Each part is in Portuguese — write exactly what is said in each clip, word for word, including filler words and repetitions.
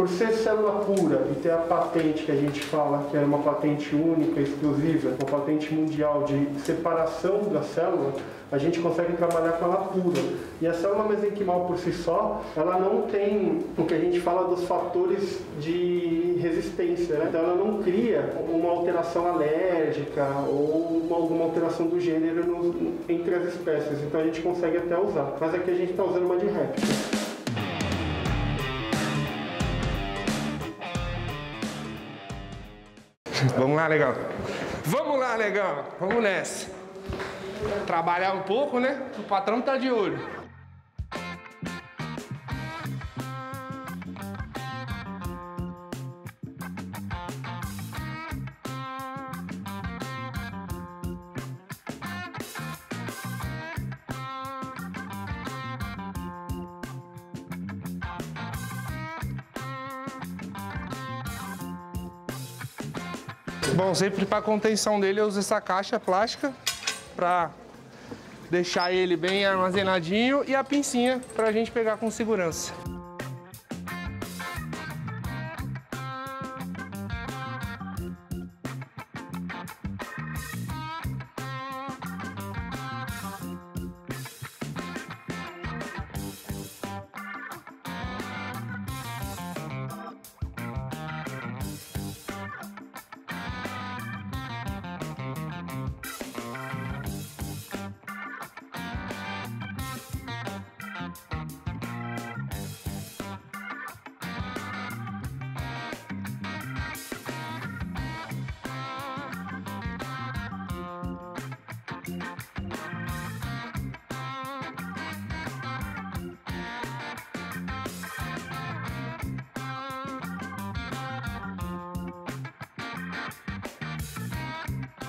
Por ser célula pura e ter a patente que a gente fala, que era uma patente única, exclusiva, uma patente mundial de separação da célula, a gente consegue trabalhar com ela pura. E a célula mesenquimal por si só, ela não tem o que a gente fala dos fatores de resistência, né? Então ela não cria uma alteração alérgica ou uma, alguma alteração do gênero no, entre as espécies. Então a gente consegue até usar, mas aqui a gente está usando uma de réplica. Vamos lá, negão. Vamos lá, negão. Vamos nessa. Trabalhar um pouco, né? O patrão tá de olho. Bom, sempre para contenção dele eu uso essa caixa plástica para deixar ele bem armazenadinho e a pincinha para a gente pegar com segurança.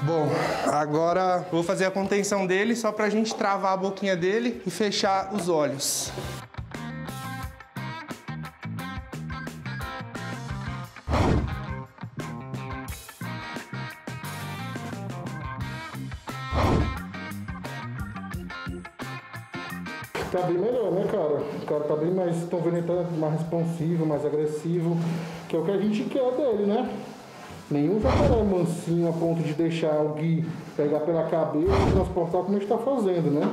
Bom, agora vou fazer a contenção dele só pra gente travar a boquinha dele e fechar os olhos. Tá bem melhor, né, cara? O cara tá bem mais, estão vendo, ele tá mais responsivo, mais agressivo, que é o que a gente quer dele, né? Nenhum jacaré mansinho a ponto de deixar o Gui pegar pela cabeça e transportar como a gente está fazendo, né?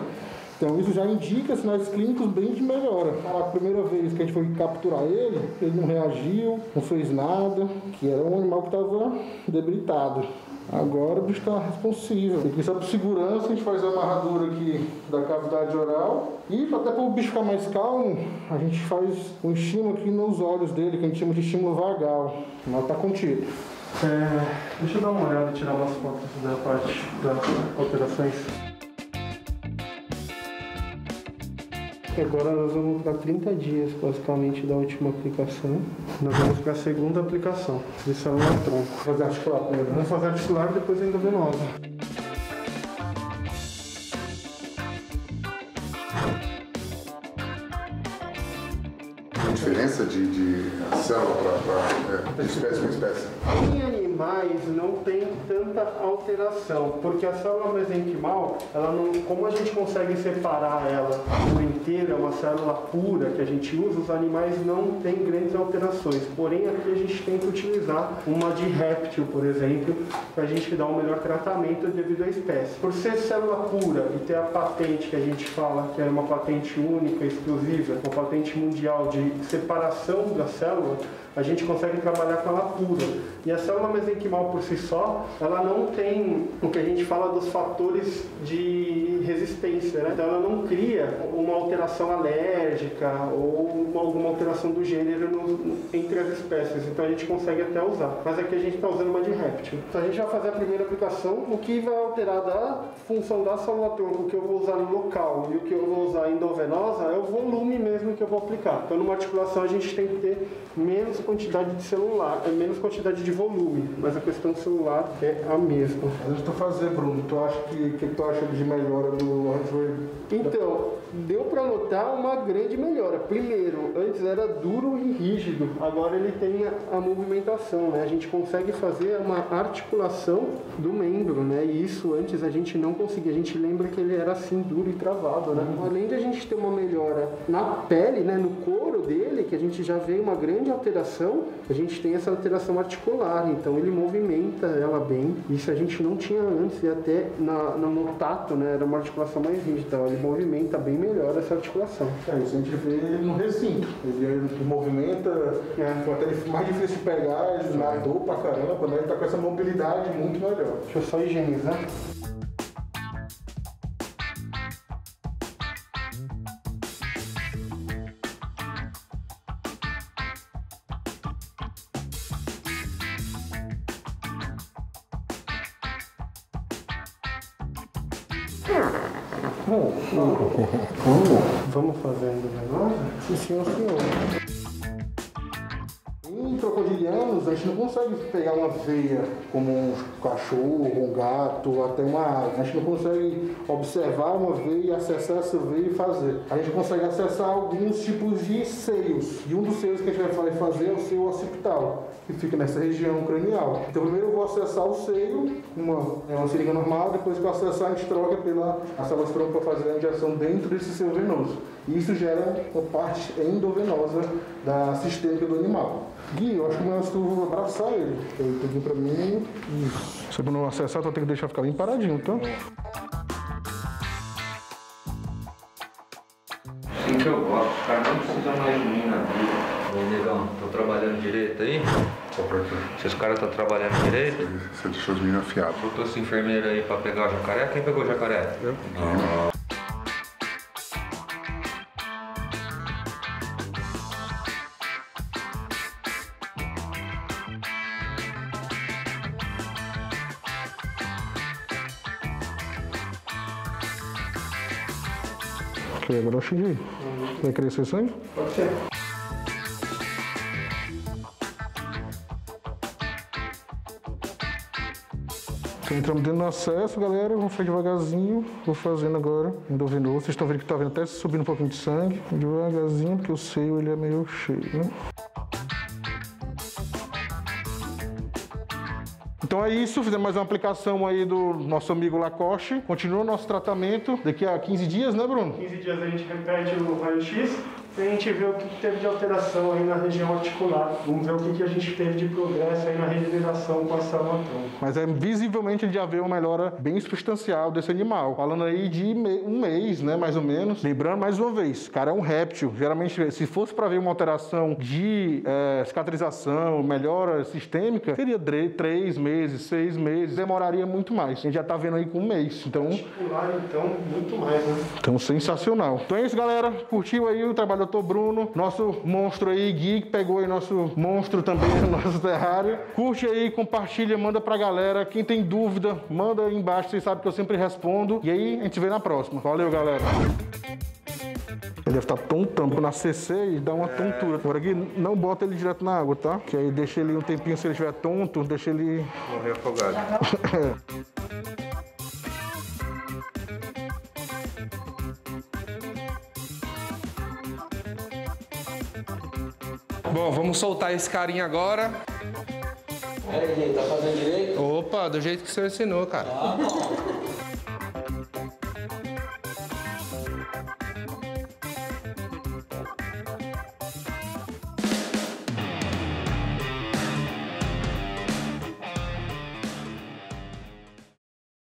Então isso já indica sinais clínicos bem de melhora. A primeira vez que a gente foi capturar ele, ele não reagiu, não fez nada, que era um animal que estava debilitado. Agora o bicho está responsivo. Tem que ser por segurança, a gente faz a amarradura aqui da cavidade oral. E até para o bicho ficar mais calmo, a gente faz um estímulo aqui nos olhos dele, que a gente chama de estímulo vagal. Mas está contido. É, deixa eu dar uma olhada e tirar umas fotos da parte das alterações. Agora nós vamos para trinta dias, basicamente, da última aplicação. Nós vamos para a segunda aplicação, de célula-tronco. Fazer articular primeiro. Vamos fazer articular e depois endovenosa. Diferença de, de célula para é, espécie com espécie? Em animais não tem tanta alteração, porque a célula mesenquimal, ela não, como a gente consegue separar ela por inteira, é uma célula pura que a gente usa, os animais não têm grandes alterações. Porém, aqui a gente tem que utilizar uma de réptil, por exemplo, para a gente dar um melhor tratamento devido à espécie. Por ser célula pura e ter a patente que a gente fala, que é uma patente única, exclusiva, uma patente mundial de separação da célula, a gente consegue trabalhar com ela pura. E a célula mesenquimal por si só, ela não tem o que a gente fala dos fatores de resistência, né? Então ela não cria uma alteração alérgica ou alguma alteração do gênero no, entre as espécies. Então a gente consegue até usar. Mas aqui a gente está usando uma de réptil. Então a gente vai fazer a primeira aplicação, o que vai alterar da função da célula-tronco, o que eu vou usar no local e o que eu vou usar endovenosa é o volume mesmo que eu vou aplicar. Então numa articulação a gente tem que ter menos quantidade de celular, é menos quantidade de volume, mas a questão celular é a mesma. Deixa tu fazer, Bruno, tu acha que, que tu acha de melhora do joelho? Então, deu para notar uma grande melhora. Primeiro, antes era duro e rígido, agora ele tem a, a movimentação, né? A gente consegue fazer uma articulação do membro, né? E isso antes a gente não conseguia, a gente lembra que ele era assim duro e travado, né? Além de a gente ter uma melhora na pele, né? No couro dele, que a gente já vê uma grande alteração, a gente tem essa alteração articular, então ele movimenta ela bem. Isso a gente não tinha antes, e até na, no tato, né, era uma articulação mais rígida, então ele movimenta bem melhor essa articulação. É, isso a gente vê no recinto, ele movimenta, é. Até mais difícil de pegar, ele nadou pra caramba, né? Ele tá com essa mobilidade muito melhor. Deixa eu só higienizar. Bom, vamos fazendo o negócio? Sim, senhor, senhor. Em crocodilianos, a gente não consegue pegar uma veia como um cachorro, um gato, até uma ave. A gente não consegue observar uma veia, acessar essa veia e fazer. A gente consegue acessar alguns tipos de seios. E um dos seios que a gente vai fazer é o seio occipital, que fica nessa região cranial. Então primeiro eu vou acessar o seio, uma, é uma seringa normal, depois que eu acessar a gente troca pela salostronco para fazer a injeção dentro desse seio venoso. E isso gera uma parte endovenosa da sistêmica do animal. Gui, eu acho que o mais tu vou abraçar ele. Ele pediu para mim. Isso. Se eu não acessar, eu vou ter que deixar ficar bem paradinho, tá? Sim, que eu gosto. O cara não precisa mais de mim na vida. Ô, negão, tô trabalhando direito aí? Se os caras estão trabalhando direito... Você deixou os meninos afiados. Botou esse enfermeiro aí pra pegar o jacaré? Quem pegou o jacaré? Eu. Ah. Ok, agora eu cheguei. Uhum. Vai crescer sangue? Pode ser. Entramos dentro do acesso, galera, vamos fazer devagarzinho, vou fazendo agora endovenoso, vocês estão vendo que tá vendo até subindo um pouquinho de sangue, devagarzinho, porque o seio ele é meio cheio, né? Então é isso, fizemos mais uma aplicação aí do nosso amigo Lacoste, continua o nosso tratamento daqui a quinze dias, né, Bruno? quinze dias a gente repete o raio-x. A gente vê o que teve de alteração aí na região articular. Vamos ver o que a gente teve de progresso aí na regeneração com a salotronco. Mas é, visivelmente a gente já vê uma melhora bem substancial desse animal. Falando aí de me um mês, né, mais ou menos. Lembrando, mais uma vez, cara, é um réptil. Geralmente, se fosse para ver uma alteração de é, cicatrização, melhora sistêmica, seria três meses, seis meses. Demoraria muito mais. A gente já tá vendo aí com um mês. Então... articular, então, muito mais, né? Então, sensacional. Então é isso, galera. Curtiu aí o trabalho doutor Bruno, nosso monstro aí, Gui, que pegou aí nosso monstro também no nosso terrário. Curte aí, compartilha, manda pra galera. Quem tem dúvida, manda aí embaixo, vocês sabem que eu sempre respondo. E aí, a gente vê na próxima. Valeu, galera. Ele deve estar tão tampo na C C e dá uma tontura. Agora, Gui, não bota ele direto na água, tá? Que aí deixa ele um tempinho, se ele estiver tonto, deixa ele... morrer afogado. É. Bom, vamos soltar esse carinha agora. Peraí, tá fazendo direito? Opa, do jeito que o senhor ensinou, cara. Ah,